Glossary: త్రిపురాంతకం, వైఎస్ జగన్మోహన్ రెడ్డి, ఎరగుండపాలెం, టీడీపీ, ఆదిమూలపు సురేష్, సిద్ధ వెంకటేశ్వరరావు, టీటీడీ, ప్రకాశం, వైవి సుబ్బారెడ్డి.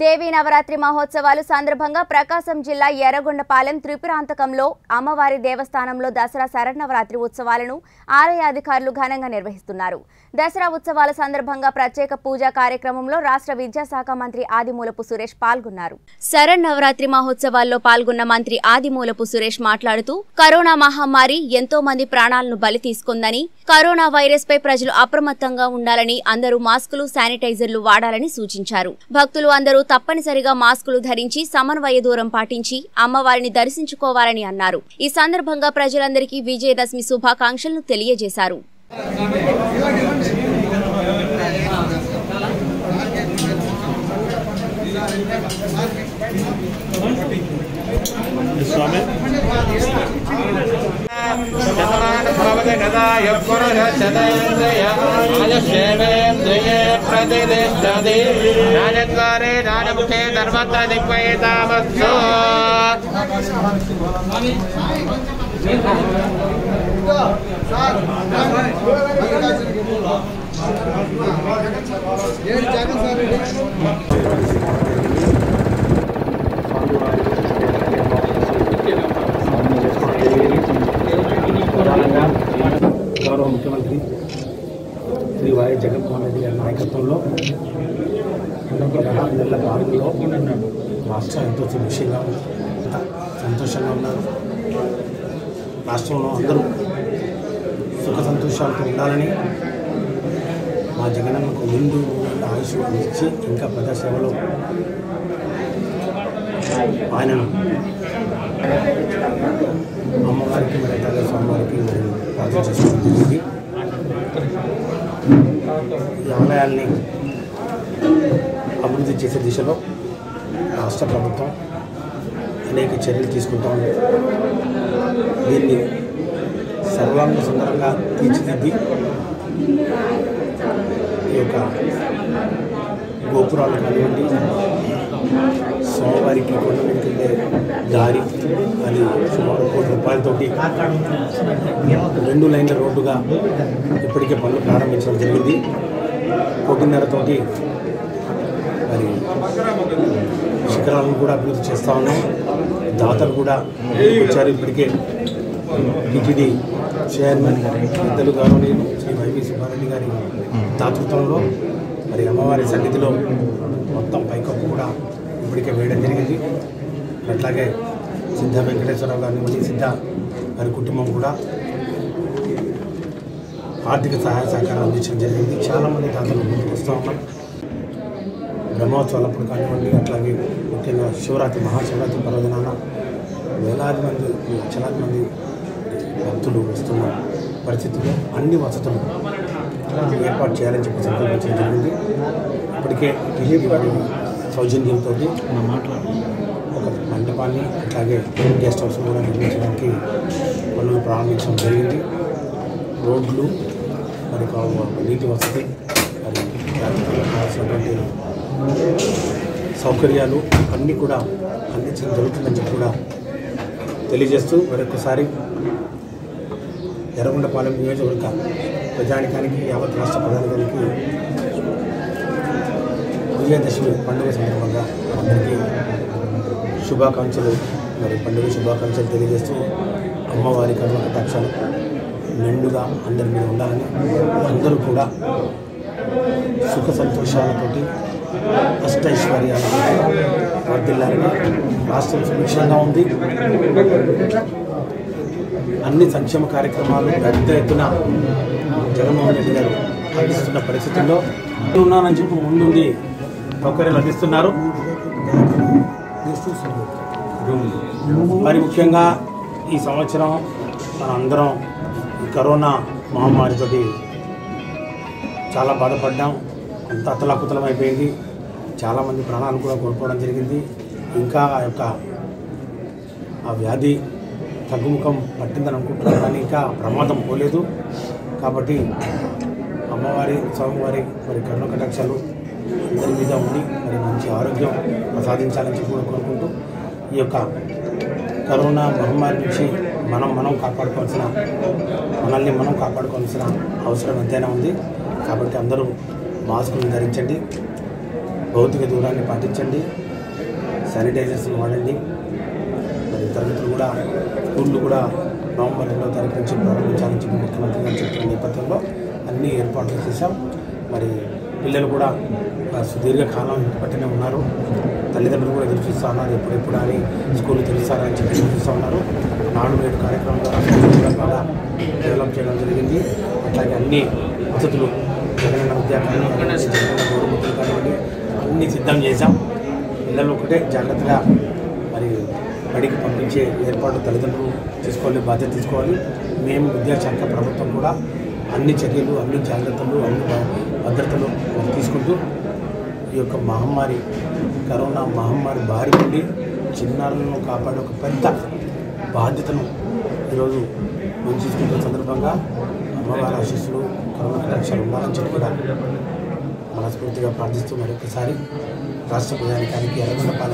దేవి నవరాత్రి మహోత్సవాలు సందర్భంగా ప్రకాశం జిల్లా ఎరగుండపాలెం త్రిపురాంతకంలో అమ్మవారి దేవస్థానంలో దసరా శరన్నవరాత్రి ఉత్సవాలను ఆలయ అధికారులు ఘనంగా నిర్వహిస్తున్నారు. దసరా ఉత్సవాల సందర్భంగా ప్రత్యేక పూజా కార్యక్రమంలో రాష్ట్ర విద్యాశాఖ మంత్రి ఆదిమూలపు సురేష్ పాల్గొన్నారు. శరన్నవరాత్రి మహోత్సవాల్లో పాల్గొన్న మంత్రి ఆదిమూలపు సురేష్ మాట్లాడుతూ, కరోనా మహమ్మారి ఎంతో మంది ప్రాణాలను బలి తీసుకుందని, కరోనా వైరస్ పై ప్రజలు అప్రమత్తంగా ఉండాలని, అందరూ మాస్కులు, శానిటైజర్లు వాడాలని సూచించారు. భక్తులు అందరూ తప్పనిసరిగా మాస్కులు ధరించి సమన్వయ దూరం పాటించి అమ్మవారిని దర్శించుకోవాలని అన్నారు. ఈ సందర్భంగా ప్రజలందరికీ విజయదశమి శుభాకాంక్షలను తెలియజేశారు. గౌరవ ముఖ్యమంత్రి శ్రీ వైఎస్ జగన్మోహన్ రెడ్డి గారి నాయకత్వంలో నెల కాలంలో రాష్ట్రం ఎంతో విషయంగా సంతోషంగా ఉన్నారు. రాష్ట్రంలో అందరూ సుఖ సంతోషాలతో ఉండాలని, మా జగనన్నకు ముందు ఆయుష్ ఇచ్చి ఇంకా ప్రజాసేవలో ఆయనను అమ్మవారికి మరియు స్వామివారికి మరియు ప్రార్థన చేసుకోవడం. ఈ ఆలయాల్ని అభివృద్ధి చేసే దిశలో రాష్ట్ర ప్రభుత్వం అనేక చర్యలు తీసుకుంటా ఉంది. దీన్ని సర్వాంగ సుందరంగా తీర్చిదిద్ది ఈ యొక్క గోపురాలు కానివ్వండి, స్వామివారికి కొండ మీదకెళ్ళే దారి, అది సుమారు 1 కోటి రూపాయలతోటి 2 లైన్ల రోడ్డుగా ఇప్పటికే పనులు ప్రారంభించడం జరిగింది. 1.5 కోటితోటి మరి శిఖరాలను కూడా అభివృద్ధి చేస్తూ ఉన్నాం. దాతలు కూడా వచ్చారు. ఇప్పటికే టీటీడీ చైర్మన్ పెద్దలు గౌరవనీయులు శ్రీ వైవి సుబ్బారెడ్డి గారి దాతృత్వంలో మరి అమ్మవారి సన్నిధిలో మొత్తం పైకప్పు కూడా ఇప్పటికే వేయడం జరిగింది. అట్లాగే సిద్ధ వెంకటేశ్వరరావు గారిని మళ్ళీ సిద్ధ వారి కుటుంబం కూడా ఆర్థిక సహాయ సహకారం అందించడం జరిగింది. చాలామంది దాతలు ముందుకు వస్తూ ఉన్నాం. బ్రహ్మోత్సవాలప్పుడు కానివ్వండి, అట్లాగే ముఖ్యంగా శివరాత్రి మహాశివరాత్రి పర్వదినాన వేలాది మంది, లక్షలాది మంది భక్తులు వస్తున్న పరిస్థితుల్లో అన్ని వసతులు ఏర్పాటు చేయాలని చెప్పి సంకల్పించడం జరిగింది. ఇప్పటికే టీడీపీ వారి సౌజన్యంతో ఒక మండపాన్ని అట్లాగే గెస్ట్ హౌస్ కూడా నిర్మించడానికి పనులు ప్రారంభించడం జరిగింది. రోడ్లు మరి నీటి వసతి మరి కావాల్సినటువంటి సౌకర్యాలు అన్నీ కూడా అందించడం జరుగుతుందని చెప్పి కూడా తెలియజేస్తూ, మరొకసారి ఎరగుండపాలెం నియోజకవర్గ ప్రజానికానికి, యావత్ రాష్ట్ర ప్రజానికానికి విజయదశమి పండుగ సందర్భంగా అందరికీ శుభాకాంక్షలు, మరి పండుగ శుభాకాంక్షలు తెలియజేస్తూ, అమ్మవారి కరుణ కటాక్షాలు మెండుగా అందరి మీద ఉండాలని, అందరూ కూడా సుఖ సంతోషాలతోటి అష్టైశ్వర్యాలు వర్ధిల్లాలని, రాష్ట్రం సుభిక్షంగా ఉంది, అన్ని సంక్షేమ కార్యక్రమాలు పెద్ద ఎత్తున జగన్మోహన్ రెడ్డి గారు అందిస్తున్న పరిస్థితుల్లో ఉన్నానని చెప్పి ముందుండి సౌకర్యాలు అందిస్తున్నారు. మరి ముఖ్యంగా ఈ సంవత్సరం మనందరం ఈ కరోనా మహమ్మారితో చాలా బాధపడ్డాం. అంత అతలాకుతలం అయిపోయింది. చాలామంది ప్రాణాలు కూడా కోల్పోవడం జరిగింది. ఇంకా ఆ యొక్క ఆ వ్యాధి తగ్గుముఖం పట్టిందని అనుకుంటున్నాను, కానీ ఇంకా ప్రమాదం పోలేదు. కాబట్టి అమ్మవారి స్వామివారి మరి కరుణ కటాక్షాలు అందరి మీద ఉండి మరి మంచి ఆరోగ్యం ప్రసాదించాలని చెప్పి కోరుకుంటూ, ఈ యొక్క కరోనా మహమ్మారి నుంచి మనల్ని మనం కాపాడుకోవాల్సిన అవసరం ఎంతైనా ఉంది. కాబట్టి అందరూ మాస్కులు ధరించండి, భౌతిక దూరాన్ని పాటించండి, శానిటైజర్స్ని వాడండి. మరి తరగతులు కూడా స్కూళ్ళు కూడా నవంబర్ 2వ తారీఖు నుంచి ప్రారంభించాలని చెప్పి ముఖ్యమంత్రి గారు చెప్పిన నేపథ్యంలో అన్ని ఏర్పాట్లు చేశాం. మరి పిల్లలు కూడా సుదీర్ఘకాలం పట్టినే ఉన్నారు, తల్లిదండ్రులు కూడా ఎదురు చూస్తూ ఉన్నారు, ఎప్పుడెప్పుడు అని స్కూల్ తెలుస్తారా అని చెప్పి ఎదురు చూస్తూ ఉన్నారు. 4-7 కార్యక్రమాలు కూడా డెవలప్ చేయడం జరిగింది. అట్లాగే అన్ని వసతులు జగనన్న విద్యార్థులు గౌరవతులు కానివ్వండి అన్నీ సిద్ధం చేశాం. పిల్లలు ఒకటే జాగ్రత్తగా మరి బడికి పంపించే ఏర్పాటు తల్లిదండ్రులు తీసుకోవాలి, బాధ్యత తీసుకోవాలి. మేము విద్యాశాఖ ప్రభుత్వం కూడా అన్ని చర్యలు, అన్ని జాగ్రత్తలు, అన్ని భద్రతలు తీసుకుంటూ ఈ యొక్క మహమ్మారి కరోనా మహమ్మారి బారి నుండి చిన్నారులను కాపాడే ఒక పెద్ద బాధ్యతను ఈరోజు మంచి తీసుకున్న సందర్భంగా అమ్మవారి ఆశీస్సులు కరోనా లక్షలు ఉండాలని చెప్పి కూడా మనస్ఫూర్తిగా ప్రార్థిస్తూ మరొకసారి రాష్ట్ర ప్రజానికానికి ఎరగుండపాలెం